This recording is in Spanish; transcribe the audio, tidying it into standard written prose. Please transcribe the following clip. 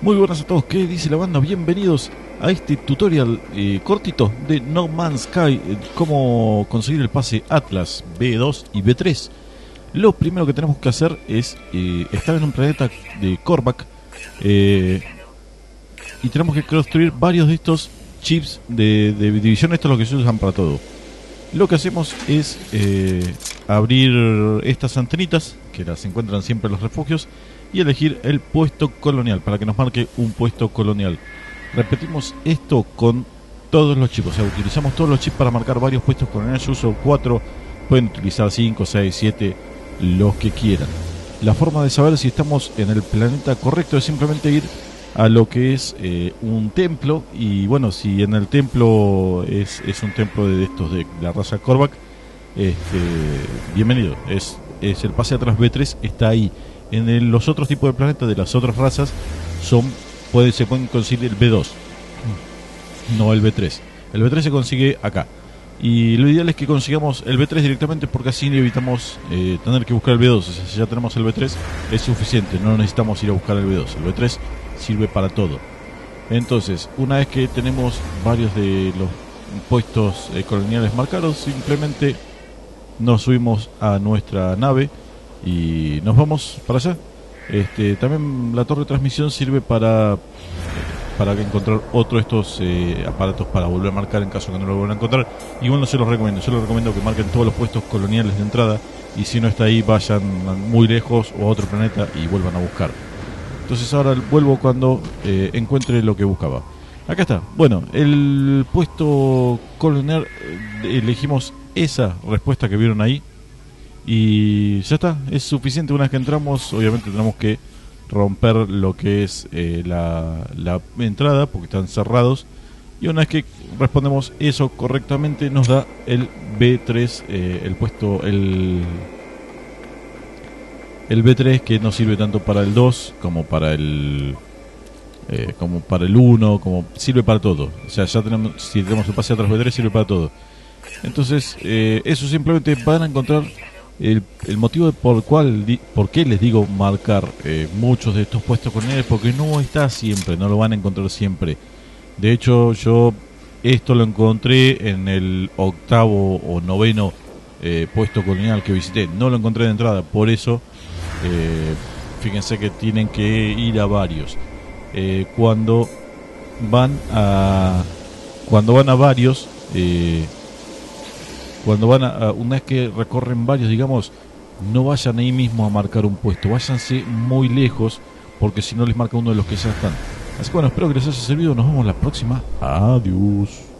Muy buenas a todos, ¿qué dice la banda? Bienvenidos a este tutorial cortito de No Man's Sky, cómo conseguir el pase Atlas B2 y B3. Lo primero que tenemos que hacer es estar en un planeta de Korvax y tenemos que construir varios de estos chips de división. Esto es lo que se usan para todo. Lo que hacemos es abrir estas antenitas, que las encuentran siempre en los refugios, y elegir el puesto colonial para que nos marque un puesto colonial. Repetimos esto con todos los chips, o sea, utilizamos todos los chips para marcar varios puestos coloniales. Yo uso 4, pueden utilizar 5, 6, 7, los que quieran. La forma de saber si estamos en el planeta correcto es simplemente ir a lo que es un templo, y bueno, si en el templo es un templo de estos de la raza Korvax, bienvenido, es el pase atrás B3, está ahí. En los otros tipos de planetas de las otras razas se pueden conseguir el B2, no el B3. El B3 se consigue acá, y lo ideal es que consigamos el B3 directamente, porque así evitamos tener que buscar el B2. O sea, si ya tenemos el B3 es suficiente, no necesitamos ir a buscar el B2. El B3 sirve para todo. Entonces, una vez que tenemos varios de los puestos coloniales marcados, simplemente nos subimos a nuestra nave y nos vamos para allá. También la torre de transmisión sirve para encontrar otro de estos aparatos para volver a marcar en caso que no lo vuelvan a encontrar. Igual no se los recomiendo, yo les recomiendo que marquen todos los puestos coloniales de entrada, y si no está ahí vayan muy lejos o a otro planeta y vuelvan a buscar. Entonces ahora vuelvo cuando encuentre lo que buscaba. Acá está. Bueno, el puesto colonial, elegimos esa respuesta que vieron ahí y ya está, es suficiente. Una vez que entramos, obviamente tenemos que romper lo que es la entrada, porque están cerrados, y una vez que respondemos eso correctamente nos da el B3, el B3, que nos sirve tanto para el 2 como para el 1, como sirve para todo. O sea, ya tenemos, si tenemos el pase atrás B3 sirve para todo. Entonces eso, simplemente van a encontrar el motivo por qué les digo marcar muchos de estos puestos coloniales, porque no está siempre, no lo van a encontrar siempre. De hecho, yo esto lo encontré en el 8.º o 9.º puesto colonial que visité. No lo encontré de entrada, por eso fíjense que tienen que ir a varios. Una vez que recorren varios, digamos, no vayan ahí mismo a marcar un puesto, váyanse muy lejos, porque si no les marca uno de los que ya están. Así que bueno, espero que les haya servido, nos vemos la próxima. Adiós.